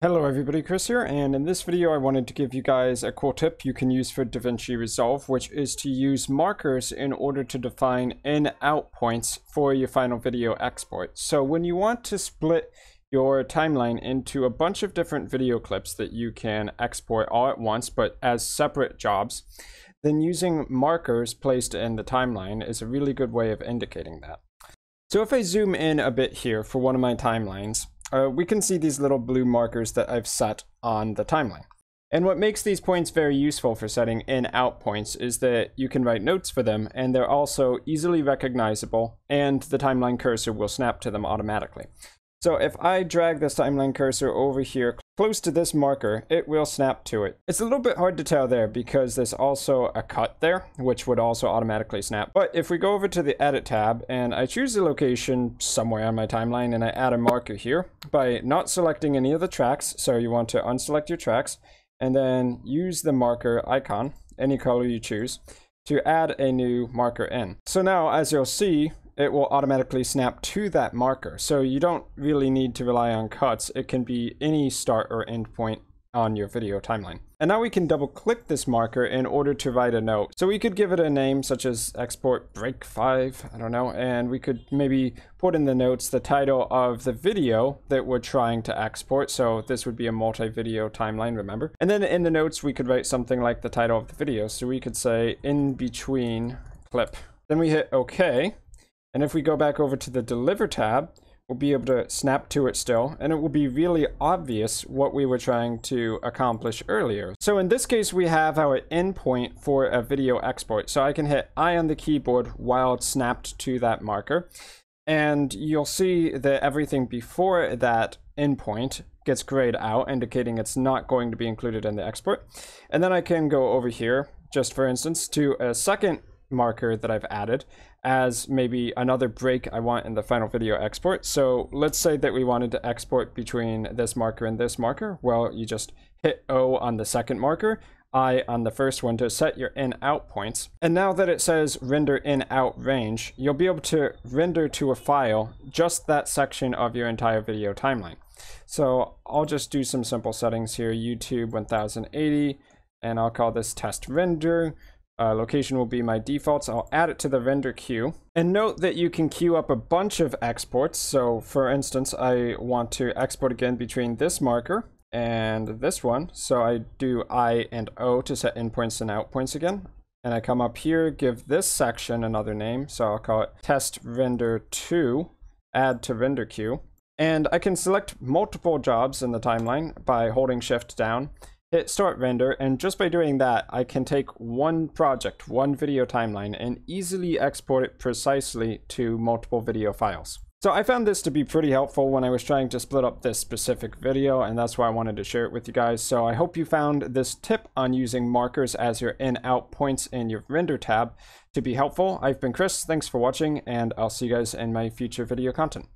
Hello everybody, Chris here, and in this video I wanted to give you guys a cool tip you can use for DaVinci Resolve, which is to use markers in order to define in/out points for your final video export. So when you want to split your timeline into a bunch of different video clips that you can export all at once but as separate jobs, then using markers placed in the timeline is a really good way of indicating that. So if I zoom in a bit here for one of my timelines, we can see these little blue markers that I've set on the timeline. And what makes these points very useful for setting in/out points is that you can write notes for them, and they're also easily recognizable, and the timeline cursor will snap to them automatically. So if I drag this timeline cursor over here close to this marker, it will snap to it. It's a little bit hard to tell there because there's also a cut there, which would also automatically snap. But if we go over to the Edit tab and I choose a location somewhere on my timeline and I add a marker here by not selecting any of the tracks, so you want to unselect your tracks and then use the marker icon, any color you choose, to add a new marker in. So now, as you'll see, it will automatically snap to that marker. So you don't really need to rely on cuts. It can be any start or end point on your video timeline. And now we can double click this marker in order to write a note. So we could give it a name such as export break 5, I don't know, and we could maybe put in the notes the title of the video that we're trying to export. So this would be a multi-video timeline, remember? And then in the notes, we could write something like the title of the video. So we could say in between clip. Then we hit OK. And if we go back over to the Deliver tab, we'll be able to snap to it still, and it will be really obvious what we were trying to accomplish earlier. So in this case, we have our endpoint for a video export. So I can hit I on the keyboard while it's snapped to that marker. And you'll see that everything before that endpoint gets grayed out, indicating it's not going to be included in the export. And then I can go over here, just for instance, to a second marker that I've added as maybe another break I want in the final video export. So let's say that we wanted to export between this marker and this marker. Well, you just hit O on the second marker, I on the first one to set your in/out points. And now that it says render in/out range, you'll be able to render to a file just that section of your entire video timeline. So I'll just do some simple settings here, YouTube 1080, and I'll call this test render. Location will be my default, so I'll add it to the render queue. And note that you can queue up a bunch of exports. So for instance, I want to export again between this marker and this one. So I do I and O to set endpoints and out points again. And I come up here, give this section another name. So I'll call it test render 2, add to render queue. And I can select multiple jobs in the timeline by holding shift down. Hit start render, and just by doing that, I can take one project, one video timeline, and easily export it precisely to multiple video files. So I found this to be pretty helpful when I was trying to split up this specific video, and that's why I wanted to share it with you guys. So I hope you found this tip on using markers as your in/out points in your render tab to be helpful. I've been Chris, thanks for watching, and I'll see you guys in my future video content.